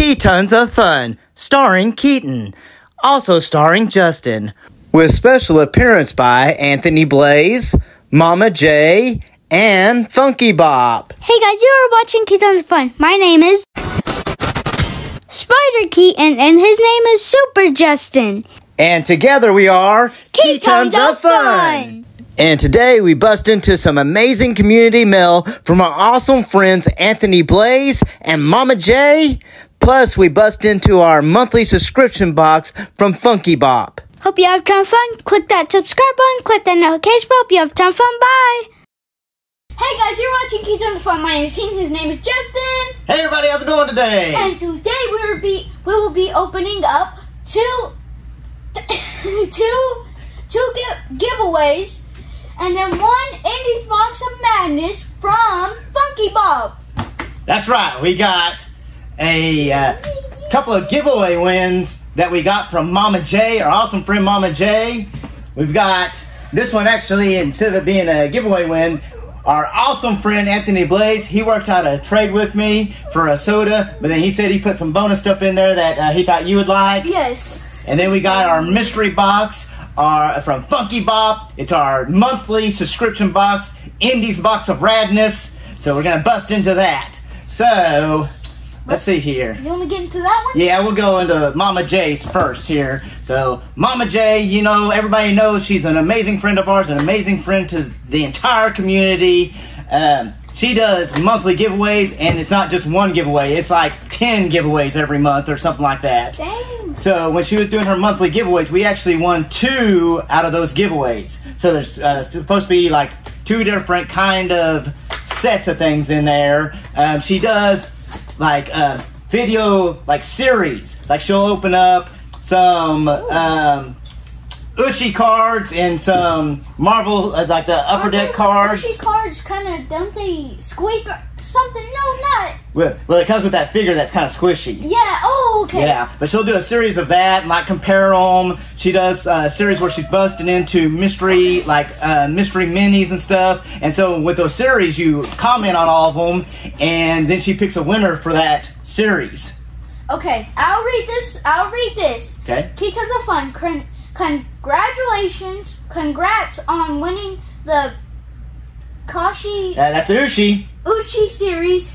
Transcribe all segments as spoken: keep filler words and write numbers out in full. K Tons of Fun, starring Keaton, also starring Justin, with special appearance by Anthony Blaze, Mama J, and Funky Bop. Hey guys, you are watching K Tons of Fun. My name is Spider Keaton, and his name is Super Justin. And together we are K Tons of Fun. And today we bust into some amazing community mail from our awesome friends Anthony Blaze and Mama J. Plus we bust into our monthly subscription box from Funky Bop. Hope you have ton of fun. Click that subscribe button. Click that notification bell. Hope you have ton of fun. Bye. Hey guys, you're watching Kids on the Farm. My name is Shane. His name is Justin. Hey everybody, how's it going today? And today we will be we will be opening up two two two give, giveaways, and then one Indy's Box of Madness from Funky Bop. That's right. We got a uh, couple of giveaway wins that we got from Mama J, our awesome friend Mama J. We've got this one actually, instead of it being a giveaway win, our awesome friend Anthony Blaze, he worked out a trade with me for a soda, but then he said he put some bonus stuff in there that uh, he thought you would like. Yes. And then we got our mystery box our, from Funky Bop. It's our monthly subscription box, Indy's Box of Radness. So we're going to bust into that. So... let's see here. You want to get into that one? Yeah, we'll go into Mama J's first here. So, Mama J, you know, everybody knows she's an amazing friend of ours, an amazing friend to the entire community. Um, she does monthly giveaways, and it's not just one giveaway. It's like ten giveaways every month or something like that. Dang. So, when she was doing her monthly giveaways, we actually won two out of those giveaways. So, there's uh, supposed to be like two different kind of sets of things in there. Um, she does... like uh, video, like series. Like she'll open up some um, Ooshie cards and some Marvel, uh, like the Upper Are Deck cards. Ooshie cards kind of, don't they squeak or something? No, not. Well, well, it comes with that figure that's kind of squishy. Yeah, oh, okay. Yeah, but she'll do a series of that and like compare them. She does uh, a series where she's busting into mystery, like uh, mystery minis and stuff. And so with those series, you comment on all of them, and then she picks a winner for that series. Okay, I'll read this. I'll read this. Okay. K Tons of Fun. Con congratulations. Congrats on winning the Kashi. Uh, that's the Ooshie. Ooshie series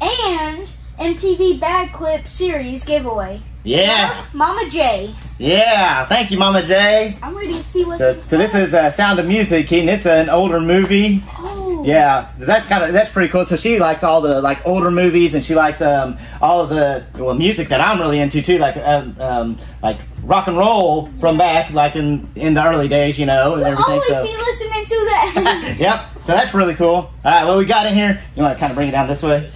and M T V Bag Clip series giveaway. Yeah. Love, Mama J. Yeah, thank you, Mama J. I'm ready to see what's so, inside. So this is uh, Sound of Music, Keaton. It's an older movie. Oh. Yeah, that's kind of that's pretty cool. So she likes all the like older movies, and she likes um all of the well music that I'm really into too, like um, um like rock and roll from back like in in the early days, you know, and we'll everything. Always so. Be listening to that. Yep. So that's really cool. All right, what we got in here? You want to kind of bring it down this way?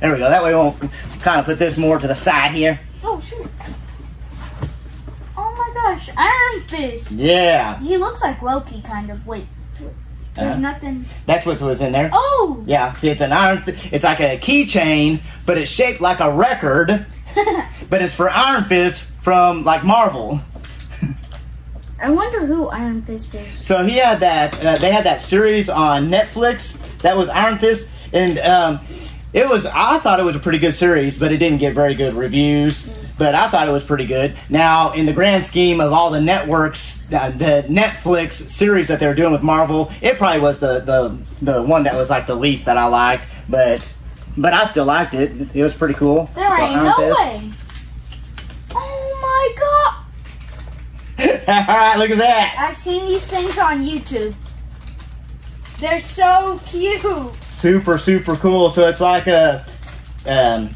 There we go. That way we'll kind of put this more to the side here. Oh shoot! Oh my gosh, Iron Fist. Yeah. He looks like Loki, kind of. Wait, there's uh, nothing. That's what was in there. Oh. Yeah. See, it's an Iron Fist. It's like a keychain, but it's shaped like a record. But it's for Iron Fist from like Marvel. I wonder who Iron Fist is. So he had that. Uh, they had that series on Netflix. That was Iron Fist, and um. It was, I thought it was a pretty good series, but it didn't get very good reviews, but I thought it was pretty good. Now, in the grand scheme of all the networks, uh, the Netflix series that they were doing with Marvel, it probably was the, the, the one that was like the least that I liked, but but I still liked it. It was pretty cool. There so ain't no this. Way. Oh my God. All right, look at that. I've seen these things on YouTube. They're so cute. Super, super cool. So it's like a um,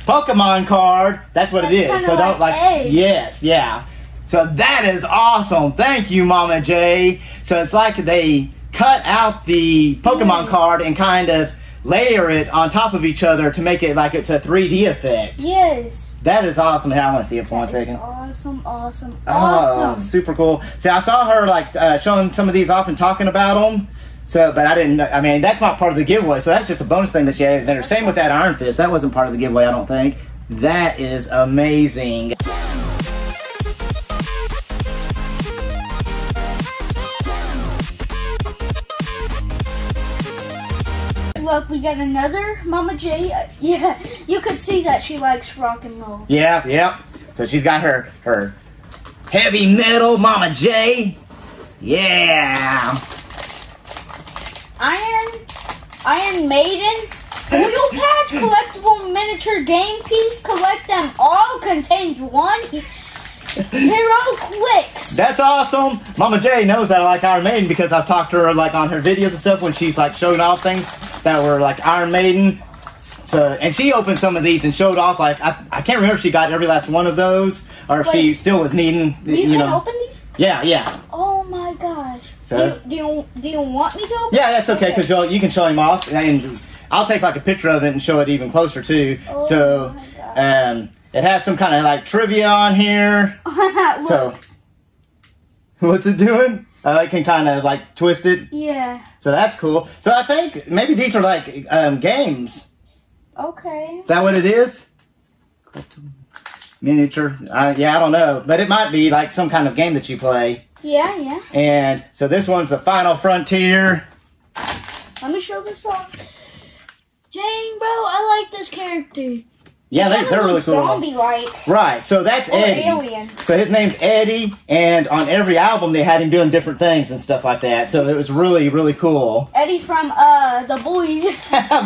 Pokemon card. That's what That's it is. So don't like. like yes, yeah. So that is awesome. Thank you, Mama J. So it's like they cut out the Pokemon mm. card and kind of layer it on top of each other to make it like it's a three D effect. Yes. That is awesome. Hey, I want to see it for that one second. Awesome, awesome, awesome. Oh, super cool. See, I saw her like uh, showing some of these off and talking about them. So, but I didn't, I mean, that's not part of the giveaway. So that's just a bonus thing that she added there. Same with that Iron Fist. That wasn't part of the giveaway, I don't think. That is amazing. Look, we got another Mama J. Uh, yeah, you could see that she likes rock and roll. Yeah, yeah. So she's got her, her heavy metal Mama J. Yeah. Iron, Iron Maiden, oil patch, collectible miniature game piece, collect them all, contains one. Hero clicks. That's awesome. Mama J knows that I like Iron Maiden because I've talked to her like on her videos and stuff when she's like showing off things that were like Iron Maiden. So, and she opened some of these and showed off. Like I, I can't remember if she got every last one of those or if Wait, she still was needing. You, you can know. open these? Yeah, yeah. Oh my gosh. So do, do you do you want me to? Open yeah, that's okay because okay. you can show him off and I'll take like a picture of it and show it even closer too. Oh so, my gosh. um. It has some kind of like trivia on here. So, what's it doing? Uh, I can kind of like twist it. Yeah. So that's cool. So I think maybe these are like um, games. Okay. Is that what it is? Miniature. Uh, yeah, I don't know. But it might be like some kind of game that you play. Yeah, yeah. And so this one's the Final Frontier. Let me show this off. Dang, bro, I like this character. Yeah, they, they're really cool. Zombie-like. Right, so that's or Eddie. Alien. So his name's Eddie, and on every album they had him doing different things and stuff like that. So it was really, really cool. Eddie from uh The Boys.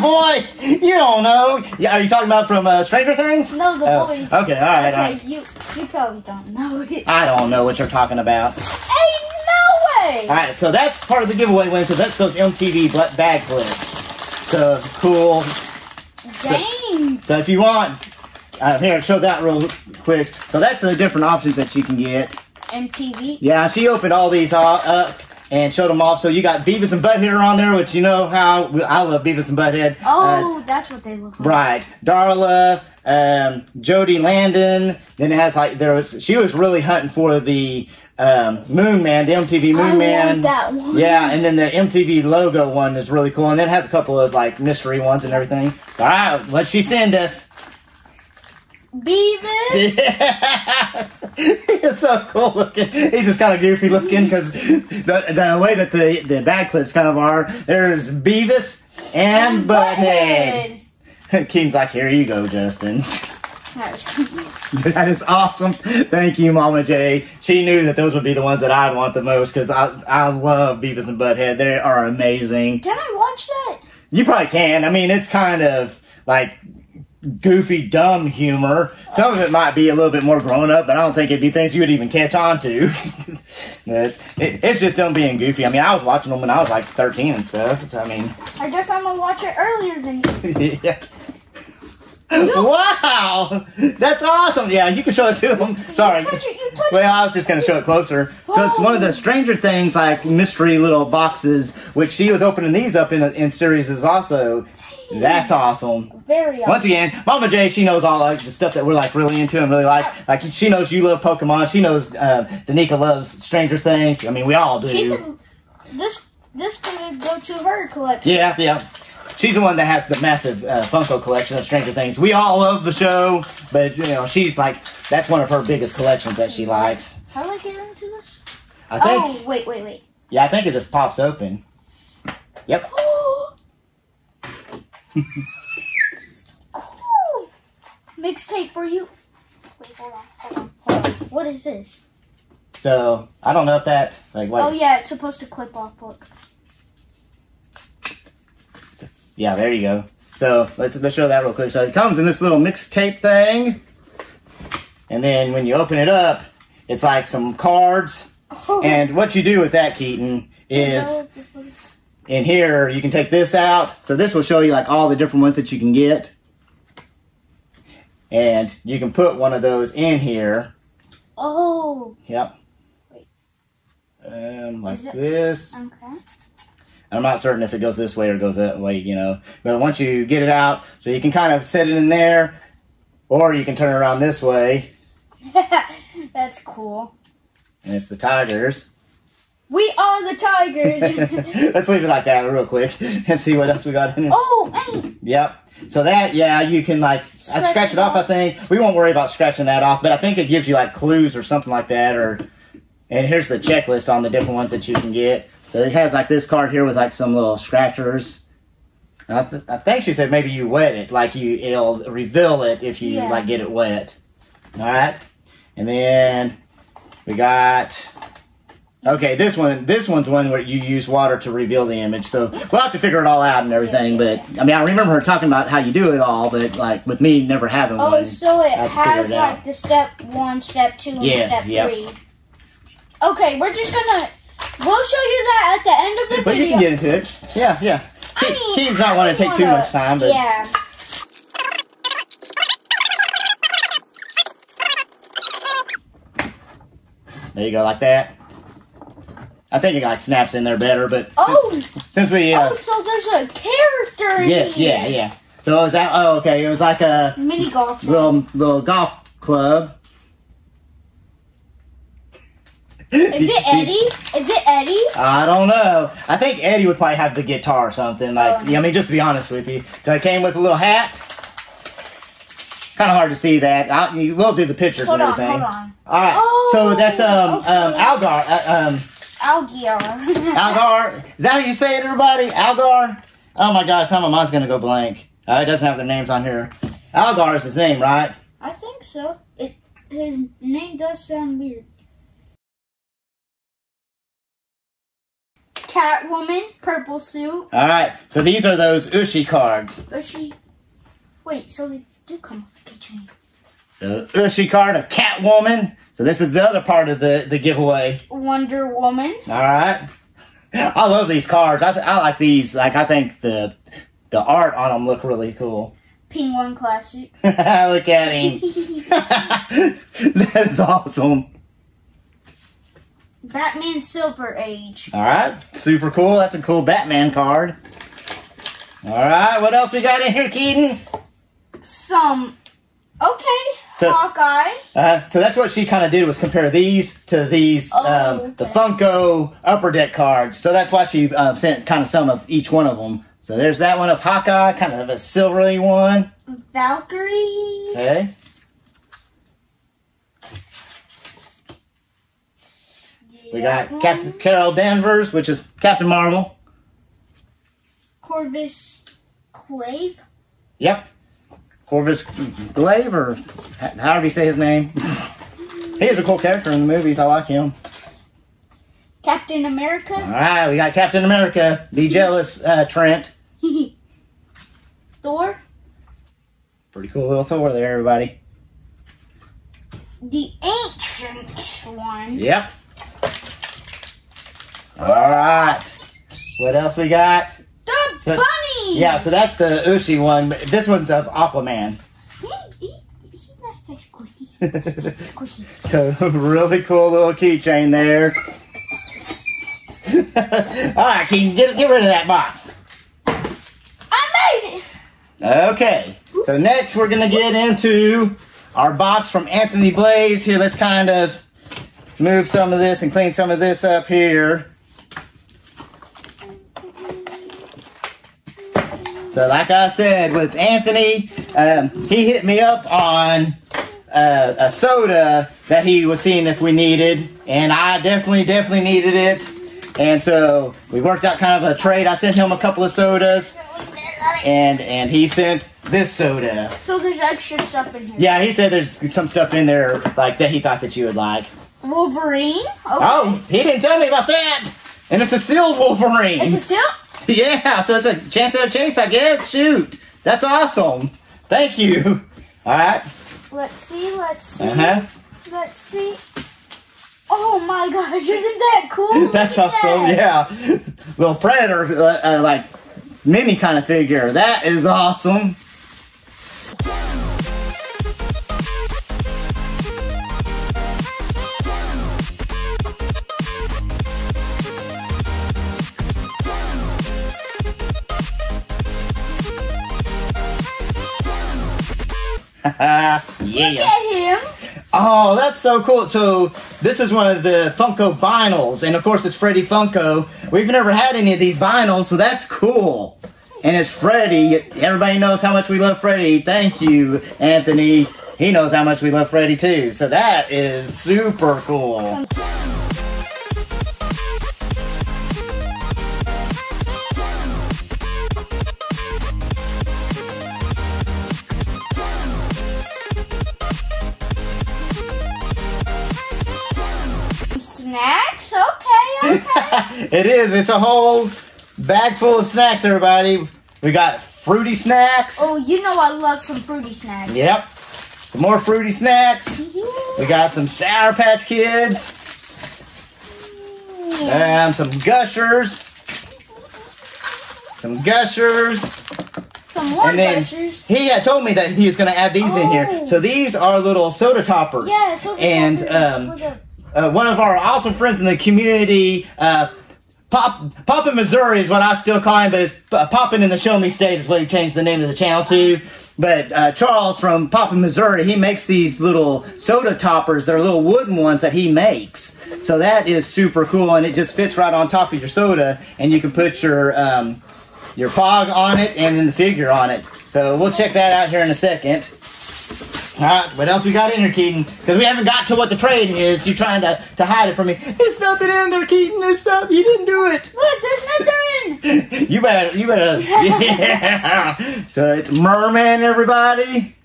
Boy, you don't know. Are you talking about from uh, Stranger Things? No, The oh. Boys. Okay, all right. Okay, all right. You, you probably don't know it. I don't know what you're talking about. Ain't no way! All right, so that's part of the giveaway win, so that's those M T V bag clips. So cool. Dang. So, so if you want, uh, here, show that real quick. So that's the different options that you can get. M T V? Yeah, she opened all these all up and showed them off. So you got Beavis and Butthead on there, which you know how I love Beavis and Butthead. Oh, uh, that's what they look like. Right. Darla, um, Jody Landon. Then it has like, there was, she was really hunting for the um, Moon Man, the M T V Moon I Man. That one. Yeah, and then the M T V logo one is really cool. And then it has a couple of like mystery ones and everything. So, all right, what'd she send us? Beavis. Yeah. He's so cool looking. He's just kind of goofy looking because the, the way that the, the bag clips kind of are, there's Beavis and, and Butthead. Butthead. King's like, here you go, Justin. That was cute. That is awesome. Thank you, Mama J. She knew that those would be the ones that I'd want the most because I, I love Beavis and Butthead. They are amazing. Can I watch that? You probably can. I mean, it's kind of like goofy, dumb humor. Some of it might be a little bit more grown up, but I don't think it'd be things you would even catch on to. But it, it's just them being goofy. I mean, I was watching them when I was like thirteen and stuff. So, I mean, I guess I'm gonna watch it earlier than you. Yeah. Wow, that's awesome. Yeah, you can show it to them. Sorry. You touch it, you touch well, I was just going to show it closer. Whoa. So it's one of the Stranger Things, like, mystery little boxes, which she was opening these up in, in series also. Dang. That's awesome. Very awesome. Once again, Mama J, she knows all like, the stuff that we're, like, really into and really like. Like, she knows you love Pokemon. She knows uh, Danica loves Stranger Things. I mean, we all do. She can, this, this could go to her collection. Yeah, yeah. She's the one that has the massive uh, Funko collection of Stranger Things. We all love the show, but, you know, she's like, that's one of her biggest collections that she likes. How do I get into this? I think. Oh, wait, wait, wait. Yeah, I think it just pops open. Yep. Cool. Mixtape for you. Wait, hold on, hold on, hold on. What is this? So, I don't know if that, like, what? Oh, yeah, it's supposed to clip off book. Yeah, there you go. So let's let's show that real quick. So it comes in this little mixtape thing, and then when you open it up, it's like some cards. Oh. And what you do with that, Keaton, is in here you can take this out. So this will show you like all the different ones that you can get, and you can put one of those in here. Oh. Yep. Wait. Um, like this. Okay. I'm not certain if it goes this way or goes that way, you know. But once you get it out, so you can kind of set it in there, or you can turn it around this way. That's cool. And it's the Tigers. We are the Tigers. Let's leave it like that real quick and see what else we got in here. Oh, hey. Yep. So that, yeah, you can, like, scratch, I scratch it off, off, I think. We won't worry about scratching that off, but I think it gives you, like, clues or something like that. Or, and here's the checklist on the different ones that you can get. So it has like this card here with like some little scratchers. I, th I think she said maybe you wet it, like you it'll reveal it if you yeah. like get it wet. All right, and then we got. Okay, this one, this one's one where you use water to reveal the image, so we'll have to figure it all out and everything, but, I mean, I remember her talking about how you do it all, but, like, with me never having oh, one. Oh, so it has, it like, the step one, step two, and yes, step yep. three. Okay, we're just gonna, we'll show you that at the end of the but video. But you can get into it. Yeah, yeah. I mean, he, he does not want to take wanna, too much time, but. Yeah. There you go, like that. I think it like snaps in there better, but oh, since, since we uh, oh, so there's a character. In yes, here. yeah, yeah. So it was that. Oh, okay. It was like a mini golf little club. little golf club. Is it Eddie? Is it Eddie? I don't know. I think Eddie would probably have the guitar or something. Like, oh. yeah, I mean, just to be honest with you. So it came with a little hat. Kind of hard to see that. I'll, we'll do the pictures hold and everything. On, hold on. All right. Oh, so that's um okay. um Algar uh, um. Algar. Algar. Is that how you say it, everybody? Algar? Oh, my gosh. How my mind's going to go blank. Uh, it doesn't have their names on here. Algar is his name, right? I think so. It, his name does sound weird. Catwoman, purple suit. All right. So these are those Ooshie cards. Ooshie. Wait, so they do come off the keychain. So, Ooshie card of Catwoman. So, this is the other part of the, the giveaway. Wonder Woman. All right. I love these cards. I, th I like these. Like, I think the the art on them look really cool. Penguin Classic. Look at him. That is awesome. Batman Silver Age. All right. Super cool. That's a cool Batman card. All right. What else we got in here, Keaton? Some... Okay, so, Hawkeye. Uh, so that's what she kind of did was compare these to these, oh, um, okay. the Funko Upper Deck cards. So that's why she uh, sent kind of some of each one of them. So there's that one of Hawkeye, kind of a silvery one. Valkyrie. Okay. Yeah. We got Captain Carol Danvers, which is Captain Marvel. Corvus Glaive. Yep. Corvus Glaive, or however you say his name. He is a cool character in the movies. I like him. Captain America. All right, we got Captain America. Be jealous, uh, Trent. Thor. Pretty cool little Thor there, everybody. The Ancient One. Yep. All right. What else we got? The so, bunny! Yeah, so that's the Ooshie one. But this one's of Aquaman. So, really cool little keychain there. Alright, Keaton, get, get rid of that box. I made it! Okay, so next we're going to get into our box from Anthony Blaze. Here, let's kind of move some of this and clean some of this up here. So like I said, with Anthony, um, he hit me up on uh, a soda that he was seeing if we needed, and I definitely, definitely needed it. And so we worked out kind of a trade. I sent him a couple of sodas, and and he sent this soda. So there's extra stuff in here. Yeah, he said there's some stuff in there like that he thought that you would like. Wolverine? Okay. Oh, he didn't tell me about that. And it's a sealed Wolverine. It's a seal? Yeah, so it's a chance at a chase, I guess. Shoot. That's awesome. Thank you. All right. Let's see, let's see. Uh-huh. Let's see. Oh, my gosh. Isn't that cool? That's awesome, that. yeah. Little Predator, uh, uh, like, mini kind of figure. That is awesome. Uh, yeah. Look at him. Oh, that's so cool. So this is one of the Funko vinyls, and of course it's Freddy Funko. We've never had any of these vinyls, so that's cool. And it's Freddy. Everybody knows how much we love Freddy. Thank you, Anthony. He knows how much we love Freddy too. So that is super cool. It is. It's a whole bag full of snacks, everybody. We got fruity snacks. Oh, you know I love some fruity snacks. Yep. Some more fruity snacks. We got some Sour Patch Kids. And some Gushers. Some Gushers. Some more and then Gushers. He had told me that he was going to add these oh. in here. So these are little soda toppers. Yeah, soda and, toppers. And um, uh, one of our awesome friends in the community, uh, Pop, Poppin' Missouri is what I still call him, but it's Poppin' in the Show Me State is what he changed the name of the channel to. But uh, Charles from Poppin', Missouri, he makes these little soda toppers. They're little wooden ones that he makes. So that is super cool, and it just fits right on top of your soda, and you can put your um, your fog on it and then the figure on it. So we'll check that out here in a second. All right, what else we got in here, Keaton? Because we haven't got to what the trade is. You're trying to, to hide it from me. There's nothing in there, Keaton. It's not, you didn't do it. Look, there's nothing. you better, you better, yeah. So it's Merman, everybody.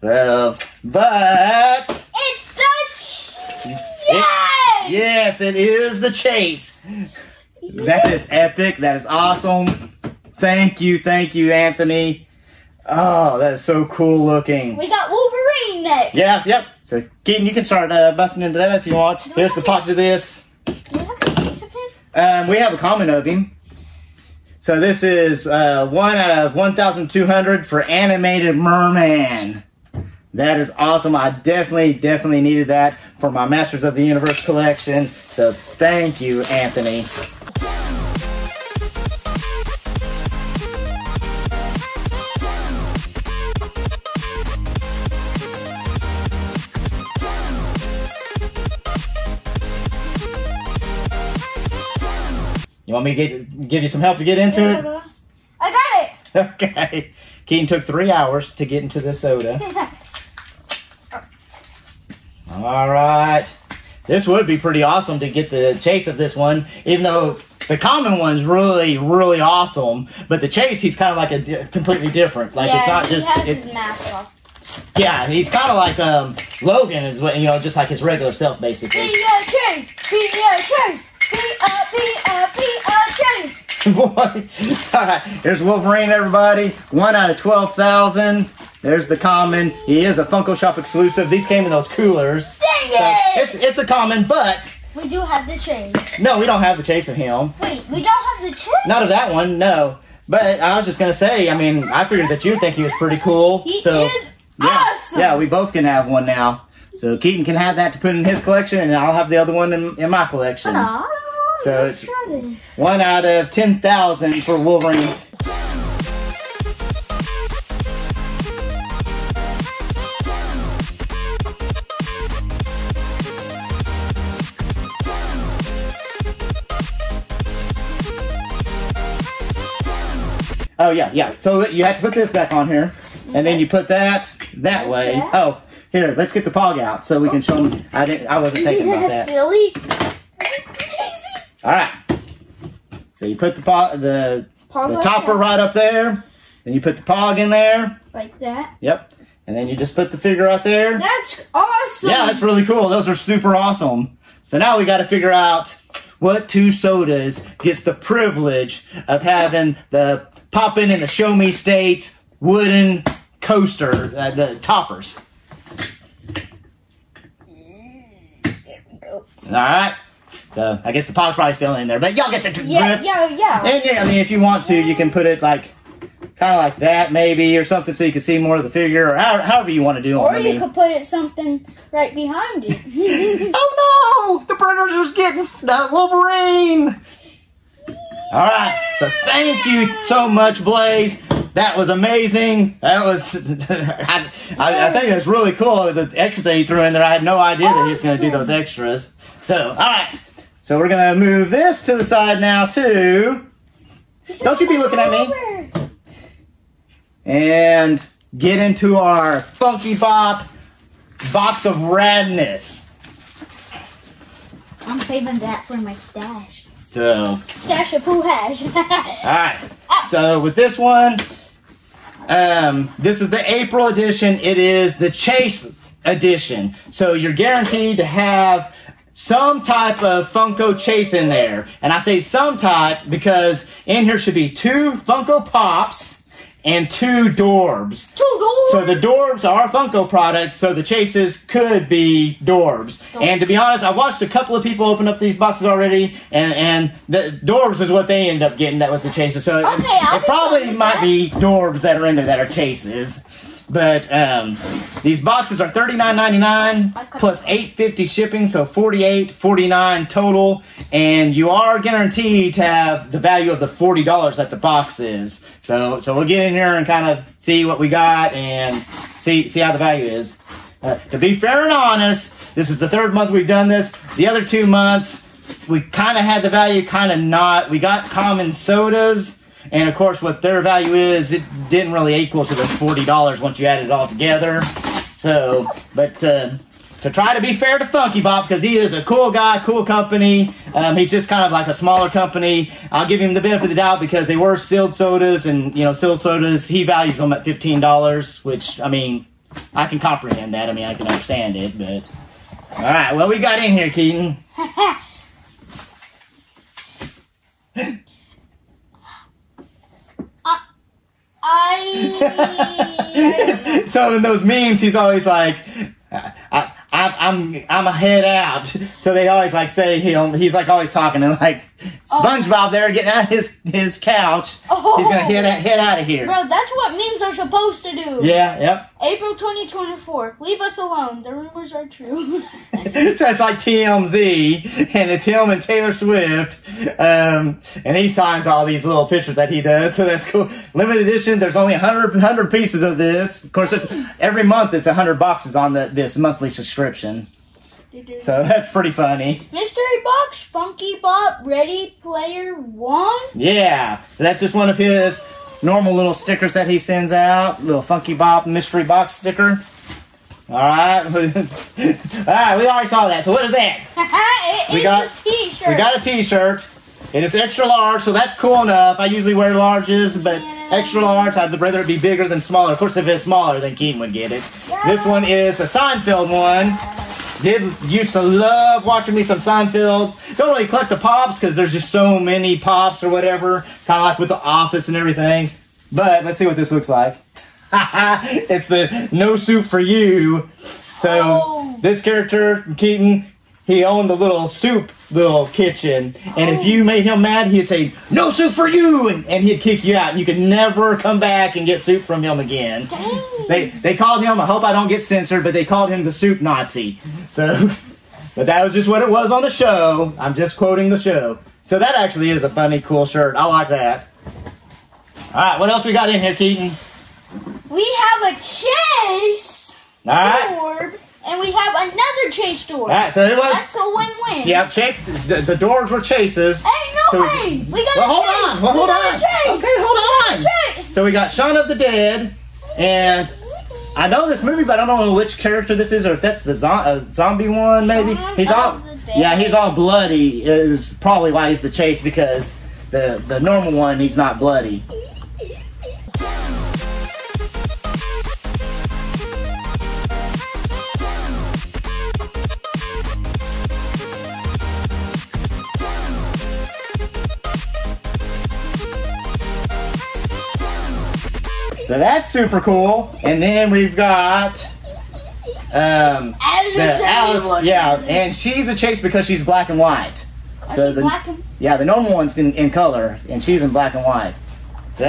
So, but. It's the chase. It, yes, it is the chase. That is epic. That is awesome. Thank you, thank you, Anthony. Oh, that is so cool looking. We got Wolverine next. Yeah, yep. So, Keaton, you can start uh, busting into that if you want. Don't Here's the pocket of this. Do you have a piece of him? Um, we have a comment of him. So this is uh, one out of one thousand two hundred for animated Merman. That is awesome. I definitely, definitely needed that for my Masters of the Universe collection. So thank you, Anthony. Want me to get, give you some help to get into it? I got it. Okay. Keaton took three hours to get into this soda. All right. This would be pretty awesome to get the chase of this one, even though the common one's really, really awesome. But the chase, he's kind of like a completely different. Like yeah, it's not he just. Has it's, his mask off. Yeah, he's kind of like um, Logan is what you know, just like his regular self, basically. Be a chase. Be a chase. Be a be a be a chase. What? All right. There's Wolverine, everybody. One out of twelve thousand. There's the common. He is a Funko Shop exclusive. These came in those coolers. Dang so it! It's it's a common, but we do have the chase. No, we don't have the chase of him. Wait, we don't have the chase. Not of that one, no. But I was just gonna say. I mean, I figured that you think he was pretty cool. He so, is yeah, awesome. Yeah, we both can have one now. So Keaton can have that to put in his collection, and I'll have the other one in, in my collection. Aww, so it's it. one out of ten thousand for Wolverine. Oh yeah, yeah. So you have to put this back on here, and okay. then you put that that way. Yeah. Oh. Here, let's get the pog out so we can show them. I didn't. I wasn't thinking about that. Silly. All right. So you put the pog, the pog the like topper that. right up there. Then you put the pog in there. Like that. Yep. And then you just put the figure out there. That's awesome. Yeah, that's really cool. Those are super awesome. So now we got to figure out what two sodas gets the privilege of having the Poppin' in the Show Me State's wooden coaster, uh, the toppers. All right, so I guess the pog's probably still in there, but y'all get the drift. Yeah, yeah, yeah. And yeah, I mean, if you want to, you can put it like, kind of like that maybe, or something, so you can see more of the figure, or how, however you want to do it. Or I mean. you could put it something right behind you. Oh no, the predator's getting the Wolverine. All right, so thank you so much, Blaze. That was amazing. That was, I, I, I think that's really cool. The extras that he threw in there, I had no idea awesome. that he was going to do those extras. So, all right. So we're going to move this to the side now, too. Don't you be looking at me. And get into our Funky Bop Box of Radness. I'm saving that for my stash. So. Stash of poo hash. All right. So with this one... Um, this is the April edition. It is the Chase edition. So you're guaranteed to have some type of Funko chase in there. And I say some type because in here should be two Funko Pops and two Dorbs. Two Dorbs? So the Dorbs are Funko products, so the chases could be Dorbs. Dorbs. And to be honest, I watched a couple of people open up these boxes already, and, and the Dorbs is what they end up getting. That was the chases. So okay, it, it probably might be Dorbs that are in there that are chases. But um, these boxes are thirty-nine ninety-nine plus eight fifty shipping, so forty-eight forty-nine total. And you are guaranteed to have the value of the forty dollars that the box is. So so we'll get in here and kind of see what we got and see see how the value is. Uh, to be fair and honest, this is the third month we've done this. The other two months, we kind of had the value, kind of not. We got common sodas. And, of course, what their value is, it didn't really equal to the forty dollars once you add it all together. So, but uh, to try to be fair to Funky Bop, because he is a cool guy, cool company. Um, he's just kind of like a smaller company. I'll give him the benefit of the doubt because they were sealed sodas. And, you know, sealed sodas, he values them at fifteen dollars, which, I mean, I can comprehend that. I mean, I can understand it, but... All right, well, we got in here, Keaton. I... So in those memes, he's always like, I, I, I'm, I'm a head out. So they always like say, you know, he's like always talking and like SpongeBob oh. there getting out of his, his couch. Oh. He's going to head, head out of here. Bro, that's what memes are supposed to do. Yeah, yep. April twenty twenty-four, leave us alone. The rumors are true. So it's like T M Z, and it's him and Taylor Swift. Um, and he signs all these little pictures that he does, so that's cool. Limited edition, there's only one hundred, one hundred pieces of this. Of course, every month it's one hundred boxes on the, this monthly subscription. So that's pretty funny. Mystery box, Funky Bop, Ready Player One? Yeah, so that's just one of his normal little stickers that he sends out. Little Funky Bop mystery box sticker. Alright. Alright, we already saw that. So what is that? It we is got, a t-shirt. We got a t-shirt. It is extra large, so that's cool enough. I usually wear larges, but yeah. extra large, I'd rather it be bigger than smaller. Of course, if it's smaller, then Keaton would get it. Yeah. This one is a Seinfeld one. Did used to love watching me some Seinfeld. Don't really collect the pops because there's just so many pops or whatever. Kind of like with The Office and everything. But let's see what this looks like. It's the No Soup for You. So oh. this character, Keaton, he owned the little soup little kitchen. And oh. if you made him mad, he'd say, "No soup for you!" And, and he'd kick you out. And you could never come back and get soup from him again. Dang. They they called him, I hope I don't get censored, but they called him the Soup Nazi. So, but that was just what it was on the show. I'm just quoting the show. So that actually is a funny, cool shirt. I like that. All right, what else we got in here, Keaton? We have a chase All right. orb, and we have another chase door. All right, so it was... That's a win-win. Yep, chase, the, the doors were chases. Hey, no so, way! We got well, a hold chase! On, well, hold we got on. A chase! Okay, hold we on! So we got Shaun of the Dead, and I know this movie, but I don't know which character this is, or if that's the zo uh, zombie one, maybe. Shaun he's all, yeah, he's all bloody. Is probably why he's the chase, because the the normal one, he's not bloody. So that's super cool. And then we've got um, Alice. The Alice yeah, and she's a chase because she's black and white. Are so the black and yeah, the normal one's in, in color, and she's in black and white. So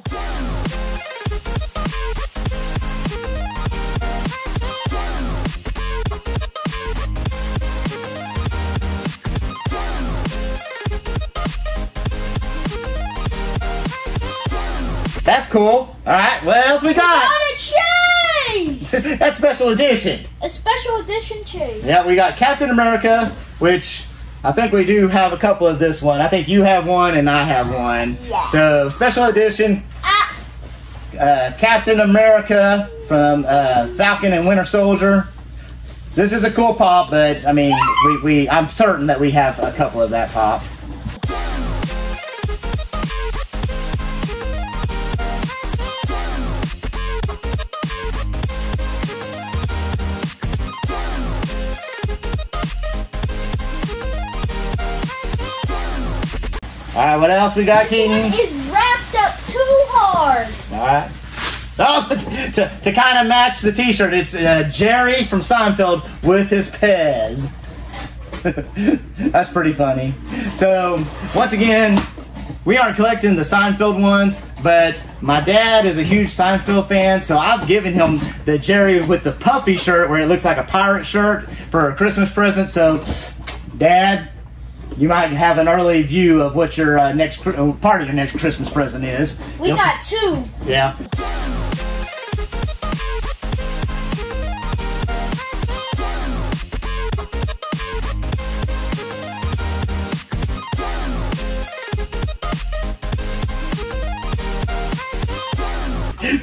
that's cool. All right, what else we got? We got a chase! That's special edition. A special edition chase. Yeah, we got Captain America, which I think we do have a couple of this one. I think you have one and I have one. Yeah. So, special edition. Ah. Uh, Captain America from uh, Falcon and Winter Soldier. This is a cool pop, but I mean, yeah. we, we I'm certain that we have a couple of that pop. Alright, what else we got, Keaton? It's wrapped up too hard. Alright. Oh, to, to kind of match the t-shirt, it's uh, Jerry from Seinfeld with his Pez. That's pretty funny. So, once again, we aren't collecting the Seinfeld ones, but my dad is a huge Seinfeld fan, so I've given him the Jerry with the puffy shirt where it looks like a pirate shirt for a Christmas present. So, Dad, you might have an early view of what your uh, next part of your next Christmas present is. We You'll, got two. Yeah.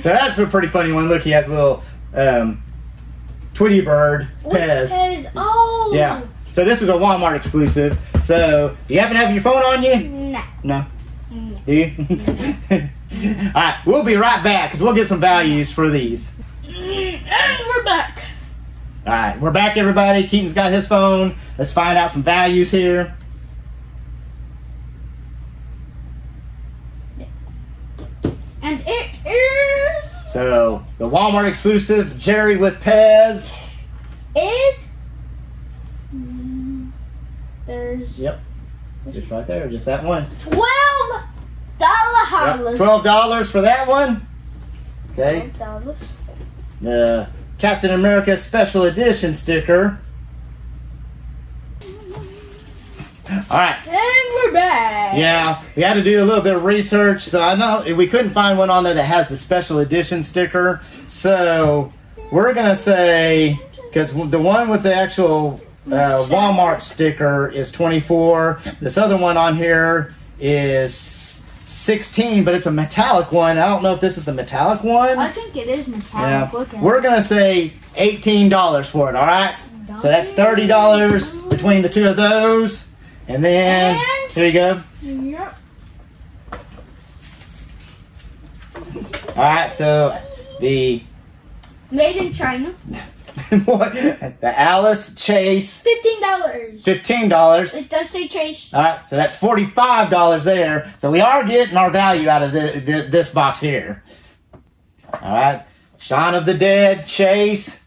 So that's a pretty funny one. Look, he has a little um, Tweety Bird Pez. Pez. Oh. Yeah. So this is a Walmart exclusive. So do you happen to have your phone on you? No. No? No. Do you? No. All right. We'll be right back because we'll get some values for these. And we're back. All right. We're back, everybody. Keaton's got his phone. Let's find out some values here. And it is... So, the Walmart exclusive Jerry with Pez... Is... Mm, there's... Yep. Just right there. Just that one. twelve dollars. Yep, twelve dollars for that one. Okay. twelve dollars. The Captain America Special Edition sticker. Alright. And we're back. Yeah, we had to do a little bit of research, so I know we couldn't find one on there that has the special edition sticker. So we're going to say, because the one with the actual uh, Walmart sticker is twenty-four. This other one on here is sixteen, but it's a metallic one. I don't know if this is the metallic one. I think it is metallic. Yeah. Looking. We're going to say eighteen dollars for it, alright? So that's thirty dollars between the two of those. And then, and, here you go. Yep. Alright, so the... Made in China. What? The Alice Chase. fifteen dollars. fifteen dollars. It does say Chase. Alright, so that's forty-five dollars there. So we are getting our value out of the, the, this box here. Alright. Shaun of the Dead, Chase.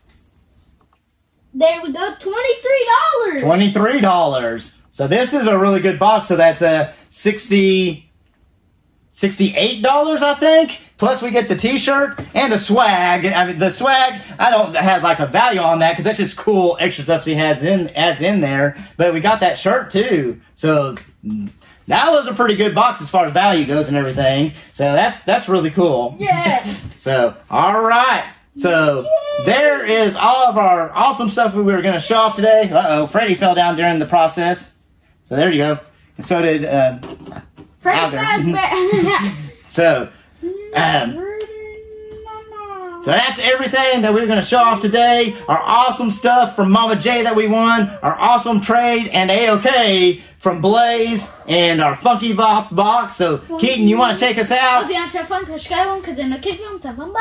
There we go. twenty-three dollars. twenty-three dollars. So this is a really good box. So that's a sixty, sixty-eight dollars, I think. Plus we get the T-shirt and the swag. I mean, the swag. I don't have like a value on that because that's just cool extra stuff she adds in adds in there. But we got that shirt too. So that was a pretty good box as far as value goes and everything. So that's that's really cool. Yes. So all right. So there is all of our awesome stuff we were going to show off today. Uh oh, Freddie fell down during the process. So there you go. And so did uh, Freddie Fazbear. So, um, so that's everything that we're going to show off today. Our awesome stuff from Mama J that we won. Our awesome trade and A O K from Blaze. And our Funky Bop box. So, Keaton, you want to take us out? Hope you have fun. Bye. All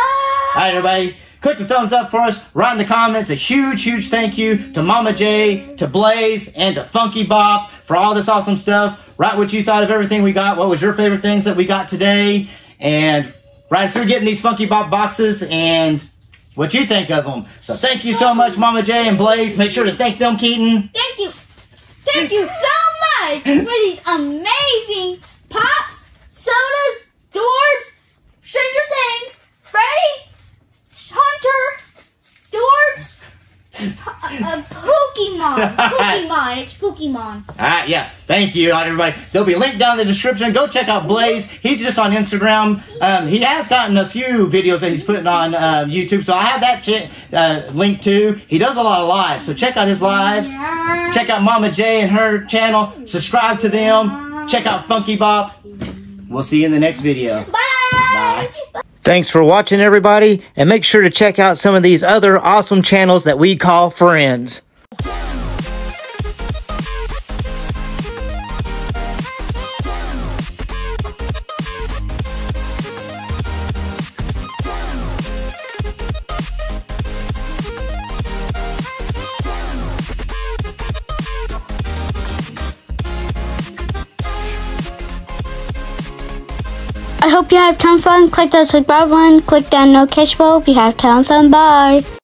right, everybody. Click the thumbs up for us. Write in the comments a huge, huge thank you to Mama J, to Blaze, and to Funky Bop for all this awesome stuff. Write what you thought of everything we got. What was your favorite things that we got today? And write if you're getting these Funky Bop boxes and what you think of them. So thank you so much, Mama J and Blaze. Make sure to thank them, Keaton. Thank you. Thank you so much for these amazing pops, sodas, dwarves, Stranger Things, Freddy, Hunter, Dwarves, uh, Pokemon, Pokemon, it's Pokemon. All right, yeah, thank you, everybody. There'll be a link down in the description. Go check out Blaze. He's just on Instagram. Um, he has gotten a few videos that he's putting on uh, YouTube, so I have that ch uh, link too. He does a lot of lives, so check out his lives. Check out Mama J and her channel. Subscribe to them. Check out Funky Bop. We'll see you in the next video. Bye. Bye. Bye. Thanks for watching, everybody, and make sure to check out some of these other awesome channels that we call friends. I hope you have tons of fun. Click that subscribe button. Click that notification bell if you have tons of fun. Bye.